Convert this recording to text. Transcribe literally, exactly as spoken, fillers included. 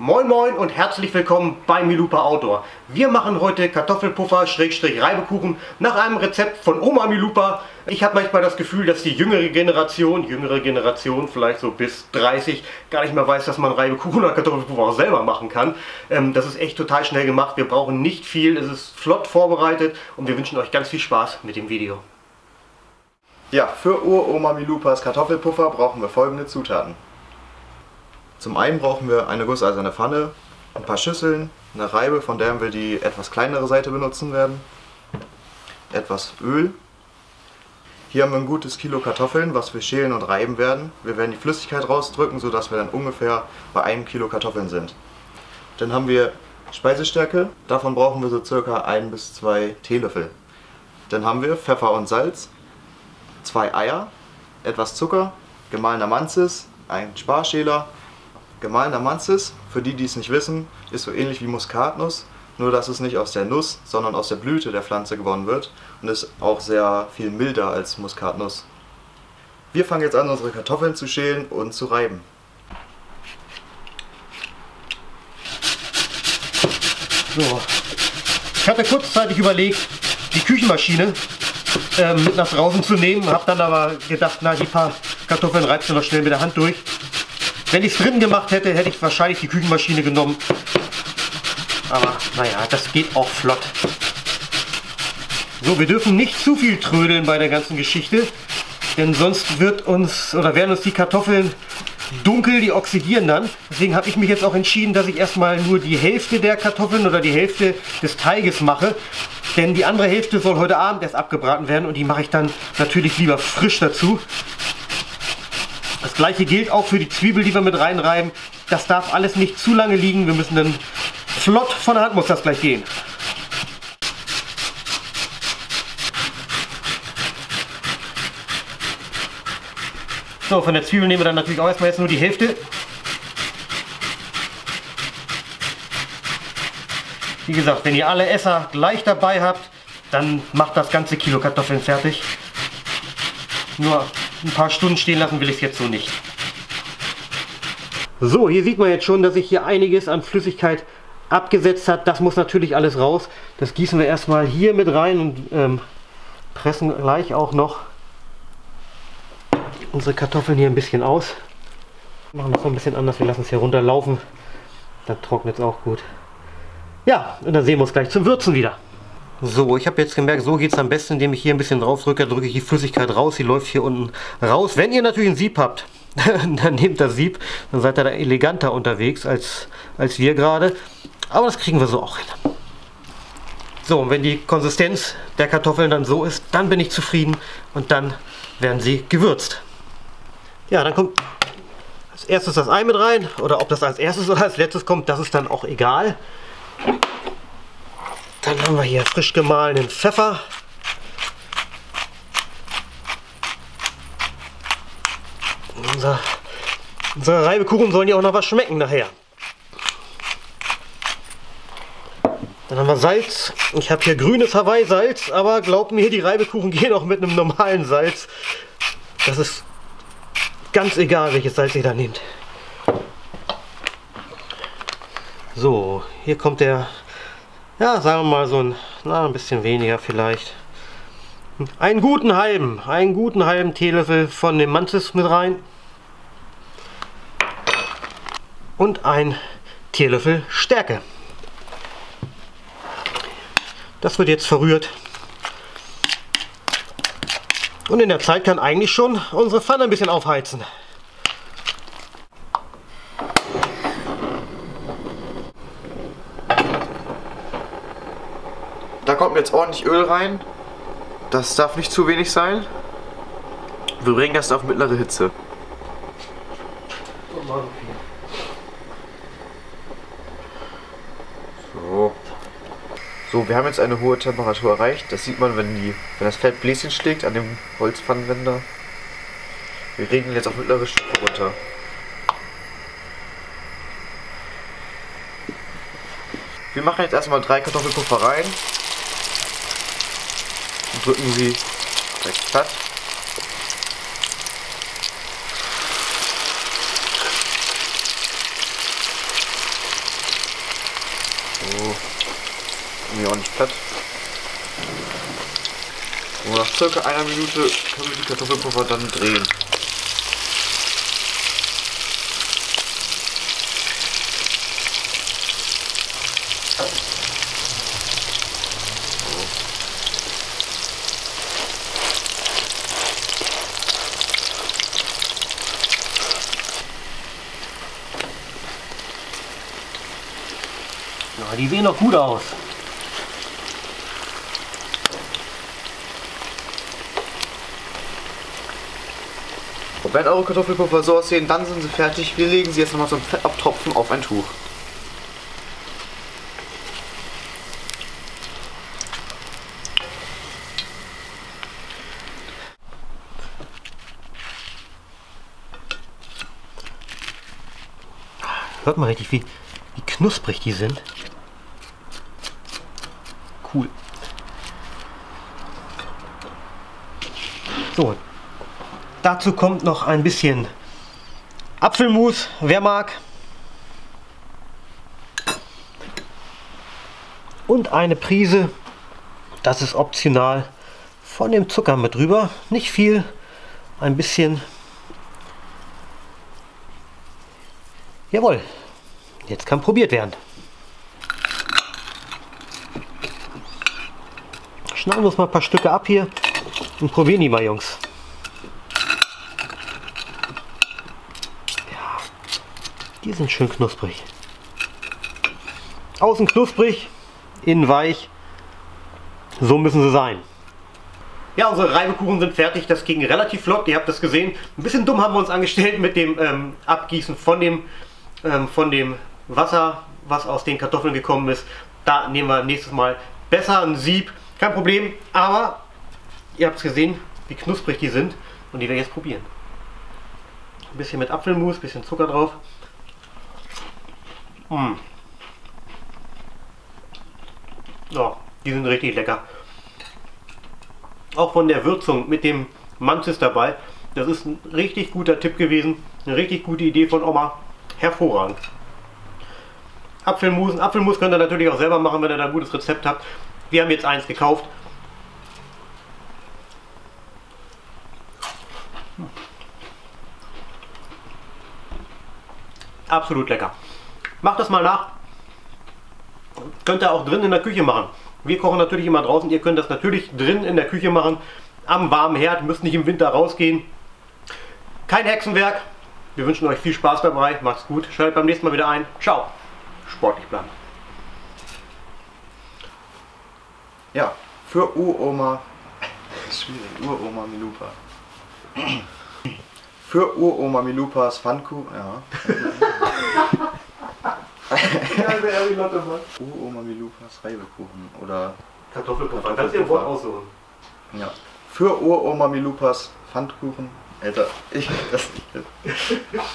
Moin moin und herzlich willkommen bei Milupa Outdoor. Wir machen heute Kartoffelpuffer Schrägstrich Reibekuchen nach einem Rezept von Oma Milupa. Ich habe manchmal das Gefühl, dass die jüngere Generation, jüngere Generation vielleicht so bis dreißig, gar nicht mehr weiß, dass man Reibekuchen oder Kartoffelpuffer auch selber machen kann. Ähm, das ist echt total schnell gemacht. Wir brauchen nicht viel, es ist flott vorbereitet und wir wünschen euch ganz viel Spaß mit dem Video. Ja, für Ur-Oma Milupas Kartoffelpuffer brauchen wir folgende Zutaten. Zum einen brauchen wir eine gusseiserne Pfanne, ein paar Schüsseln, eine Reibe, von der wir die etwas kleinere Seite benutzen werden, etwas Öl. Hier haben wir ein gutes Kilo Kartoffeln, was wir schälen und reiben werden. Wir werden die Flüssigkeit rausdrücken, sodass wir dann ungefähr bei einem Kilo Kartoffeln sind. Dann haben wir Speisestärke, davon brauchen wir so circa ein bis zwei Teelöffel. Dann haben wir Pfeffer und Salz, zwei Eier, etwas Zucker, gemahlener Manzis, einen Sparschäler. Gemahlener Manzis, für die, die es nicht wissen, ist so ähnlich wie Muskatnuss, nur dass es nicht aus der Nuss, sondern aus der Blüte der Pflanze gewonnen wird und ist auch sehr viel milder als Muskatnuss. Wir fangen jetzt an, unsere Kartoffeln zu schälen und zu reiben. So, ich hatte kurzzeitig überlegt, die Küchenmaschine äh, mit nach draußen zu nehmen, habe dann aber gedacht, na, die paar Kartoffeln reibst du noch schnell mit der Hand durch. Wenn ich es drinnen gemacht hätte, hätte ich wahrscheinlich die Küchenmaschine genommen. Aber naja, das geht auch flott. So, wir dürfen nicht zu viel trödeln bei der ganzen Geschichte, denn sonst wird uns, oder werden uns die Kartoffeln dunkel, die oxidieren dann. Deswegen habe ich mich jetzt auch entschieden, dass ich erstmal nur die Hälfte der Kartoffeln oder die Hälfte des Teiges mache. Denn die andere Hälfte soll heute Abend erst abgebraten werden und die mache ich dann natürlich lieber frisch dazu. Das gleiche gilt auch für die Zwiebel, die wir mit reinreiben. Das darf alles nicht zu lange liegen. Wir müssen dann flott von der Hand, muss das gleich gehen. So, von der Zwiebel nehmen wir dann natürlich auch erstmal jetzt nur die Hälfte. Wie gesagt, wenn ihr alle Esser gleich dabei habt, dann macht das ganze Kilo Kartoffeln fertig. Nur ein paar Stunden stehen lassen will ich es jetzt so nicht. So, hier sieht man jetzt schon, dass sich hier einiges an Flüssigkeit abgesetzt hat. Das muss natürlich alles raus. Das gießen wir erstmal hier mit rein und ähm, pressen gleich auch noch unsere Kartoffeln hier ein bisschen aus. Machen wir es noch ein bisschen anders. Wir lassen es hier runterlaufen. Dann trocknet es auch gut. Ja, und dann sehen wir uns gleich zum Würzen wieder. So, ich habe jetzt gemerkt, so geht es am besten, indem ich hier ein bisschen drauf drücke, drücke ich die Flüssigkeit raus, die läuft hier unten raus. Wenn ihr natürlich ein Sieb habt, dann nehmt das Sieb, dann seid ihr da eleganter unterwegs als, als wir gerade. Aber das kriegen wir so auch hin. So, und wenn die Konsistenz der Kartoffeln dann so ist, dann bin ich zufrieden und dann werden sie gewürzt. Ja, dann kommt als erstes das Ei mit rein, oder ob das als erstes oder als letztes kommt, das ist dann auch egal. Dann haben wir hier frisch gemahlenen Pfeffer. Unser, unsere Reibekuchen sollen ja auch noch was schmecken nachher. Dann haben wir Salz. Ich habe hier grünes Hawaii-Salz, aber glaubt mir, die Reibekuchen gehen auch mit einem normalen Salz. Das ist ganz egal, welches Salz ihr da nehmt. So, hier kommt der... Ja, sagen wir mal so ein, na, ein bisschen weniger vielleicht. Einen guten halben, einen guten halben Teelöffel von dem Manzis mit rein. Und ein Teelöffel Stärke. Das wird jetzt verrührt. Und in der Zeit kann eigentlich schon unsere Pfanne ein bisschen aufheizen. Da kommt jetzt ordentlich Öl rein. Das darf nicht zu wenig sein. Wir bringen das auf mittlere Hitze. So. So, wir haben jetzt eine hohe Temperatur erreicht. Das sieht man, wenn, die, wenn das Fett Bläschen schlägt an dem Holzpfannenwender. Wir regeln jetzt auf mittlere Stufe runter. Wir machen jetzt erstmal drei Kartoffelpuffer rein. Drücken sie direkt platt. So. Irgendwie auch nicht platt. Und nach circa einer Minute können wir die Kartoffelpuffer dann drehen. Die sehen doch gut aus. Wenn eure Kartoffelpuffer so aussehen, dann sind sie fertig. Wir legen sie jetzt nochmal zum Fettabtropfen auf ein Tuch. Hört mal richtig, wie, wie knusprig die sind. Cool. So, dazu kommt noch ein bisschen Apfelmus, wer mag. Und eine Prise, das ist optional, von dem Zucker mit drüber. Nicht viel, ein bisschen. Jawohl, jetzt kann probiert werden. Schneiden wir uns mal ein paar Stücke ab hier und probieren die mal, Jungs. Ja, die sind schön knusprig. Außen knusprig, innen weich. So müssen sie sein. Ja, unsere Reibekuchen sind fertig. Das ging relativ flott, ihr habt das gesehen. Ein bisschen dumm haben wir uns angestellt mit dem ähm, Abgießen von dem, ähm, von dem Wasser, was aus den Kartoffeln gekommen ist. Da nehmen wir nächstes Mal besser ein Sieb. Kein Problem, aber ihr habt es gesehen, wie knusprig die sind und die werde ich jetzt probieren. Ein bisschen mit Apfelmus, ein bisschen Zucker drauf. Mm. Ja, die sind richtig lecker. Auch von der Würzung mit dem Manzi dabei. Das ist ein richtig guter Tipp gewesen, eine richtig gute Idee von Oma. Hervorragend. Apfelmus, Apfelmus könnt ihr natürlich auch selber machen, wenn ihr da ein gutes Rezept habt. Wir haben jetzt eins gekauft. Absolut lecker. Macht das mal nach. Könnt ihr auch drin in der Küche machen. Wir kochen natürlich immer draußen. Ihr könnt das natürlich drin in der Küche machen. Am warmen Herd. Müsst nicht im Winter rausgehen. Kein Hexenwerk. Wir wünschen euch viel Spaß dabei. Macht's gut. Schaltet beim nächsten Mal wieder ein. Ciao. Sportlich bleiben. Ja, für Uroma, schwierig, Uroma Milupa. Für Uroma Milupas Pfannkuchen, ja. Uroma Milupas Reibekuchen oder Kartoffelpuffer, kannst du dir ein Wort aussuchen. Ja, für Uroma Milupas Pfannkuchen, Alter, ich das nicht.